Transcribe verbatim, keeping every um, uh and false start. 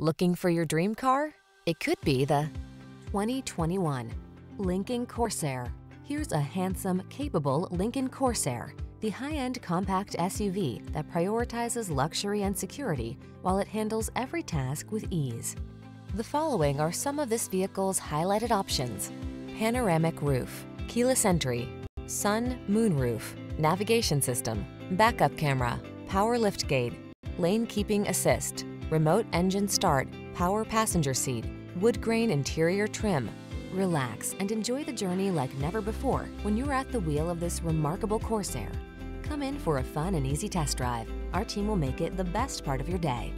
Looking for your dream car? It could be the twenty twenty-one Lincoln Corsair. Here's a handsome, capable Lincoln Corsair, the high-end compact S U V that prioritizes luxury and security while it handles every task with ease. The following are some of this vehicle's highlighted options: panoramic roof, keyless entry, sun moonroof, navigation system, backup camera, power liftgate, lane keeping assist, remote engine start, power passenger seat, wood grain interior trim. Relax and enjoy the journey like never before when you're at the wheel of this remarkable Corsair. Come in for a fun and easy test drive. Our team will make it the best part of your day.